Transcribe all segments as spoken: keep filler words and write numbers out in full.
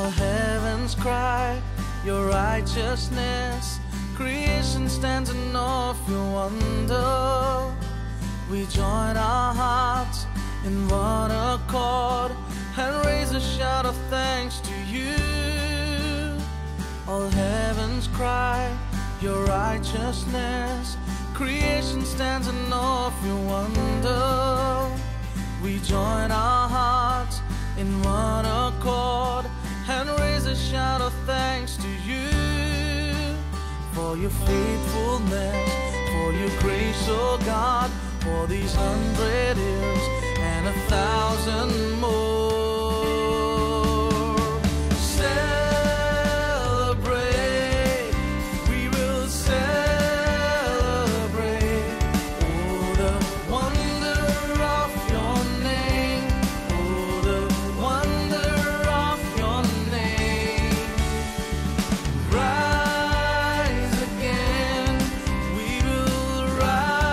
all heavens cry your righteousness. Creation stands in awe of your wonder. We join our hearts in one accord and raise a shout of thanks to you. All heavens cry your righteousness. Creation stands in awe of your wonder. We join our hearts in one accord and raise a shout of thanks to you. For your faithfulness, for your grace, oh God, for these hundred years and a thousand more. Celebrate, we will celebrate, oh the wonder of your name, oh the wonder of your name. Rise again, we will rise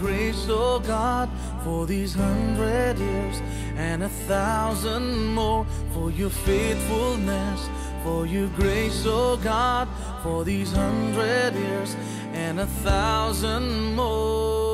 grace, oh God, for these hundred years and a thousand more. For your faithfulness, for your grace, oh God, for these hundred years and a thousand more.